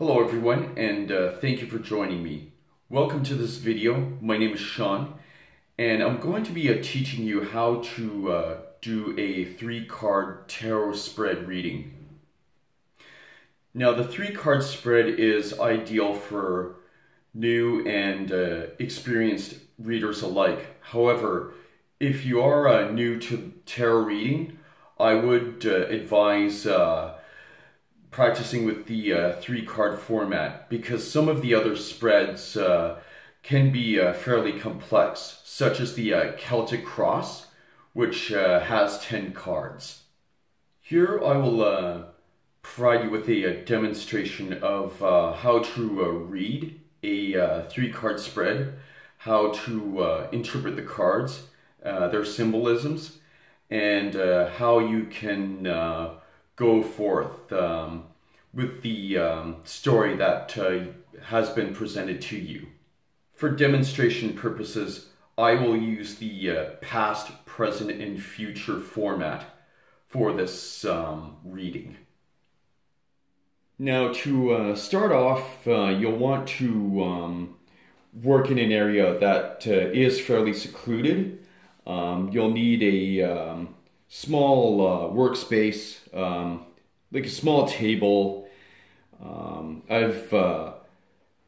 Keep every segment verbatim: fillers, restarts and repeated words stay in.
Hello everyone, and uh, thank you for joining me. Welcome to this video. My name is Sean, and I'm going to be uh, teaching you how to uh, do a three-card tarot spread reading. Now, the three-card spread is ideal for new and uh, experienced readers alike. However, if you are uh, new to tarot reading, I would uh, advise uh, practicing with the uh, three-card format, because some of the other spreads uh, can be uh, fairly complex, such as the uh, Celtic cross, which uh, has ten cards. Here I will uh, provide you with a, a demonstration of uh, how to uh, read a uh, three-card spread, how to uh, interpret the cards, uh, their symbolisms, and uh, how you can uh, go forth um, with the um, story that uh, has been presented to you. For demonstration purposes, I will use the uh, past, present, and future format for this um, reading. Now, to uh, start off, uh, you'll want to um, work in an area that uh, is fairly secluded. Um, you'll need a um, small uh, workspace, um, like a small table. Um, I've uh,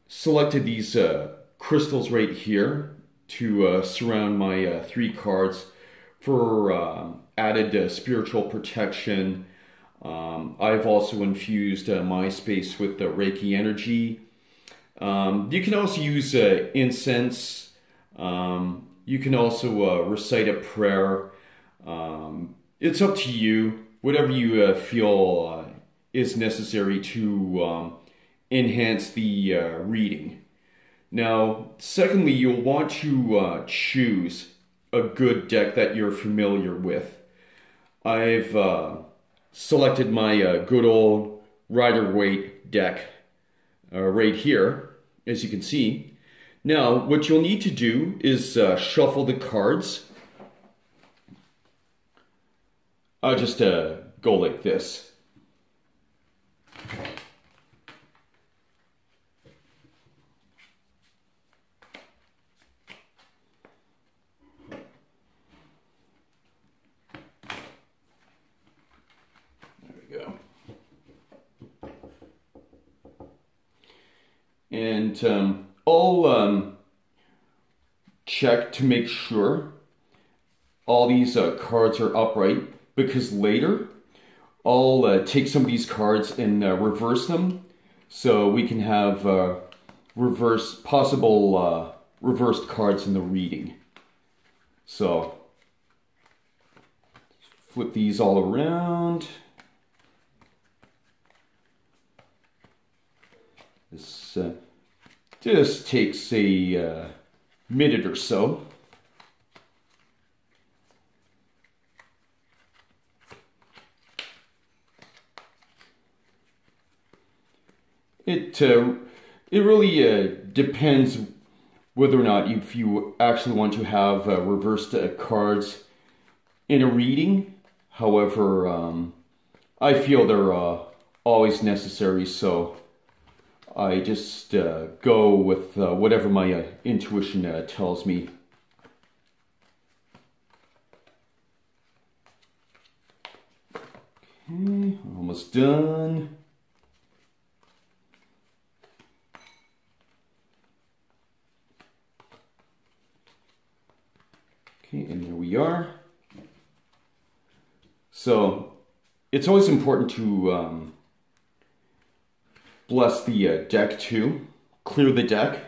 selected these uh, crystals right here to uh, surround my uh, three cards for uh, added uh, spiritual protection. Um, I've also infused uh, my space with the Reiki energy. Um, you can also use uh, incense. Um, you can also uh, recite a prayer. Um, it's up to you, whatever you uh, feel uh, is necessary to um, enhance the uh, reading. Now, secondly, you'll want to uh, choose a good deck that you're familiar with. I've uh, selected my uh, good old Rider-Waite deck uh, right here, as you can see. Now, what you'll need to do is uh, shuffle the cards. I'll just uh, go like this. There we go. And um, I'll um, check to make sure all these uh, cards are upright, because later I'll uh, take some of these cards and uh, reverse them, so we can have uh, reverse possible uh, reversed cards in the reading. So flip these all around. This uh, just takes a uh, minute or so. It, uh, it really uh, depends whether or not if you actually want to have uh, reversed uh, cards in a reading. However, um, I feel they're uh, always necessary, so I just uh, go with uh, whatever my uh, intuition uh, tells me. Okay, almost done. And there we are. So it's always important to um, bless the uh, deck too, clear the deck.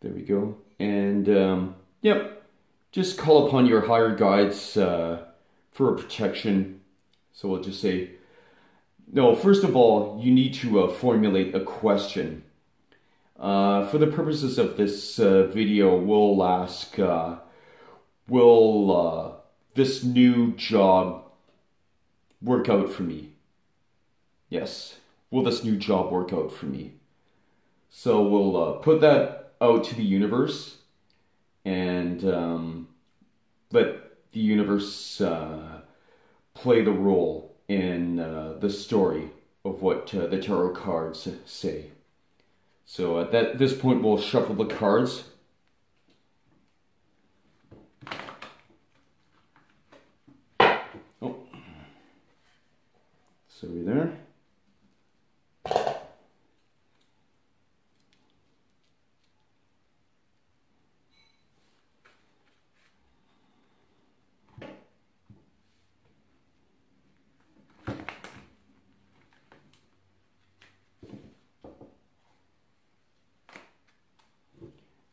There we go. And um, yep, just call upon your higher guides uh, for a protection. So we'll just say, no, first of all, you need to uh, formulate a question. Uh, for the purposes of this uh, video, we'll ask, uh, will uh, this new job work out for me? Yes. Will this new job work out for me? So we'll uh, put that out to the universe, and um, let the universe uh, play the role in uh, the story of what uh, the tarot cards say. So at that, this point, we'll shuffle the cards. Oh, sorry there.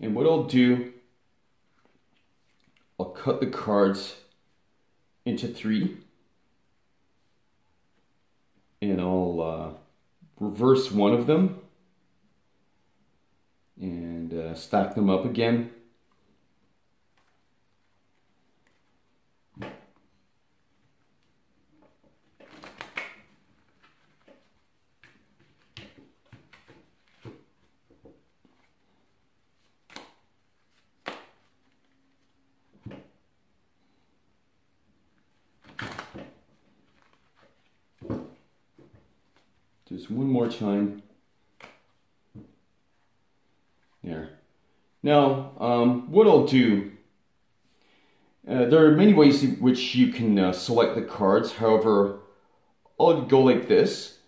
And what I'll do, I'll cut the cards into three, and I'll uh, reverse one of them, and uh, stack them up again. Just one more time. There. Now, um, what I'll do, uh, there are many ways in which you can uh, select the cards. However, I'll go like this.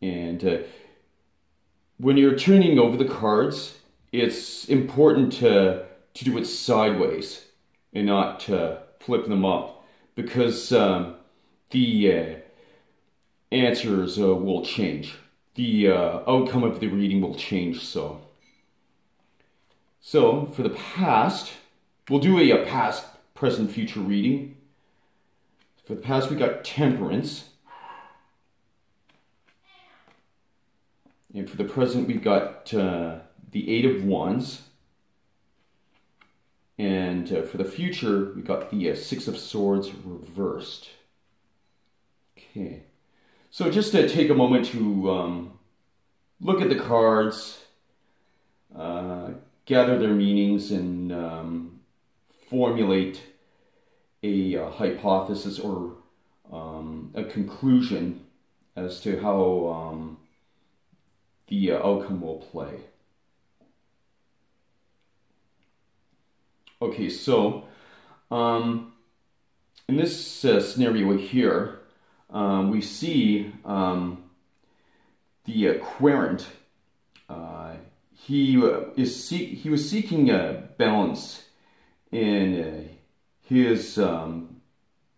And uh, when you're turning over the cards, it's important to, to do it sideways and not uh, flip them up, because um, the uh, answers uh, will change. The uh, outcome of the reading will change. So, so for the past, we'll do a, a past, present, future reading. For the past, we got Temperance, and for the present, we got uh, the Eight of Wands. And uh, for the future, we got the uh, Six of Swords reversed. Okay. So just to take a moment to um, look at the cards, uh, gather their meanings, and um, formulate a uh, hypothesis or um, a conclusion as to how um, the uh, outcome will play. Okay, so um, in this uh, scenario here, um, we see um, the uh, querent. Uh, he uh, is he was seeking a balance in uh, his um,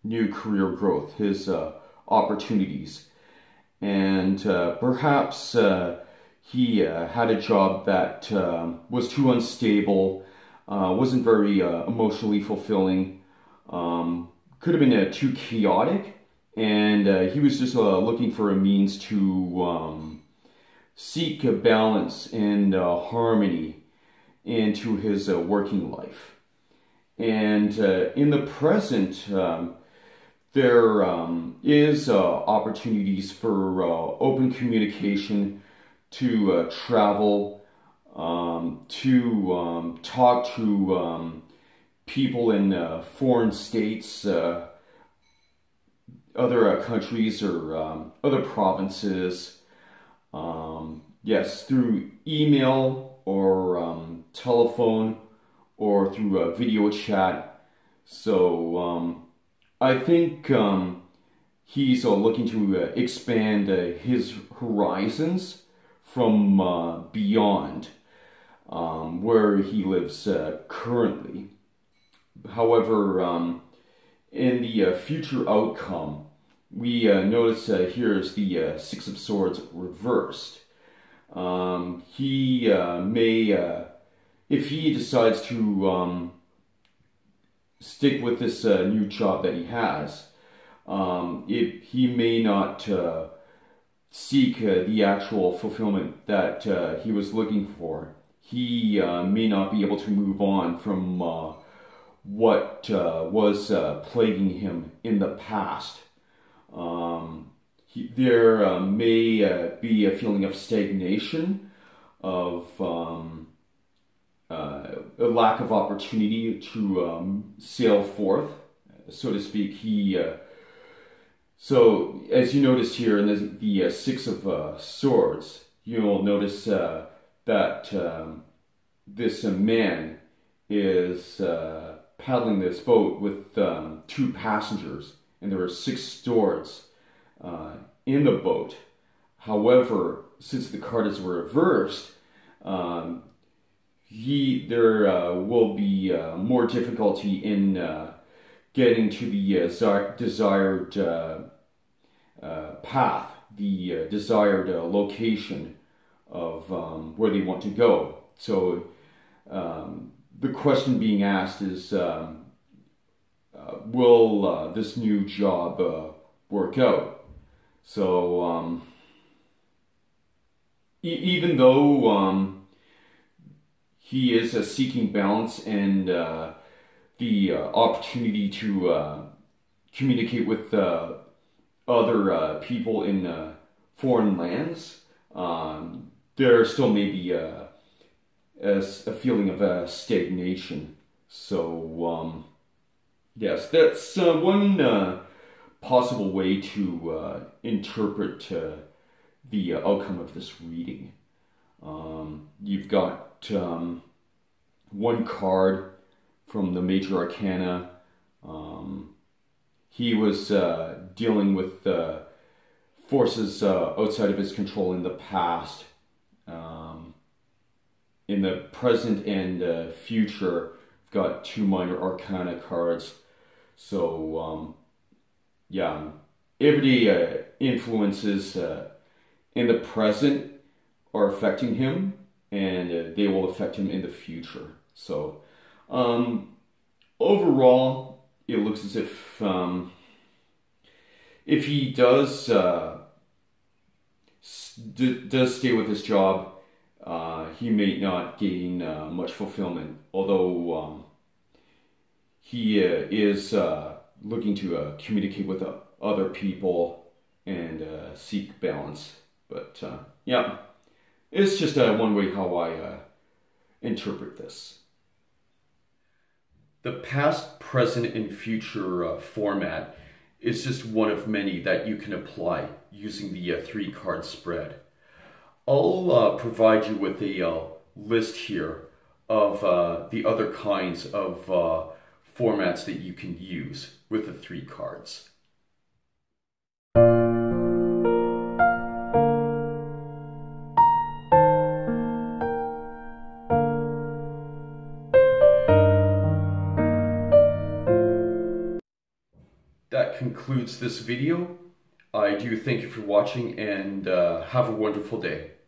new career growth, his uh, opportunities, and uh, perhaps uh, he uh, had a job that uh, was too unstable. Uh, wasn't very uh, emotionally fulfilling, um, could have been uh, too chaotic, and uh, he was just uh, looking for a means to um, seek a balance and uh, harmony into his uh, working life. And uh, in the present, um, there um, is uh, opportunities for uh, open communication, to uh, travel, Um, to um, talk to um, people in uh, foreign states, uh, other uh, countries, or um, other provinces. Um, yes, through email or um, telephone or through uh, video chat. So um, I think um, he's uh, looking to uh, expand uh, his horizons from uh, beyond Um, where he lives uh, currently. However, um, in the uh, future outcome, we uh, notice uh, here is the uh, Six of Swords reversed. Um, he uh, may, uh, if he decides to um, stick with this uh, new job that he has, um, it, he may not uh, seek uh, the actual fulfillment that uh, he was looking for. He uh, may not be able to move on from uh, what uh, was uh, plaguing him in the past. Um, he, there uh, may uh, be a feeling of stagnation, of um, uh, a lack of opportunity to um, sail forth, so to speak. He uh, so as you notice here in the, the uh, six of uh, swords, you'll notice uh, that um, this uh, man is uh, paddling this boat with um, two passengers, and there are six swords uh, in the boat. However, since the card is reversed, um, he there uh, will be uh, more difficulty in uh, getting to the uh, desired uh, uh, path, the uh, desired uh, location of um, where they want to go. So um, the question being asked is, um, uh, will uh, this new job uh, work out? So um, e even though um, he is uh, seeking balance and uh, the uh, opportunity to uh, communicate with uh, other uh, people in uh, foreign lands, um, there still may be uh, as a feeling of uh, stagnation. So, um, yes, that's uh, one uh, possible way to uh, interpret uh, the outcome of this reading. Um, you've got um, one card from the Major Arcana. Um, he was uh, dealing with uh, forces uh, outside of his control in the past. Um, In the present and uh, future, I've got two Minor Arcana cards. So, um, yeah, everyday uh, influences uh, in the present are affecting him, and uh, they will affect him in the future. So, um, overall, it looks as if um, if he does uh, d does stay with his job, Uh, he may not gain uh, much fulfillment, although um, he uh, is uh, looking to uh, communicate with uh, other people and uh, seek balance. But uh, yeah, it's just uh, one way how I uh, interpret this. The past, present, and future uh, format is just one of many that you can apply using the uh, three-card spread. I'll uh, provide you with a uh, list here of uh, the other kinds of uh, formats that you can use with the three cards. That concludes this video. I do thank you for watching, and uh, have a wonderful day.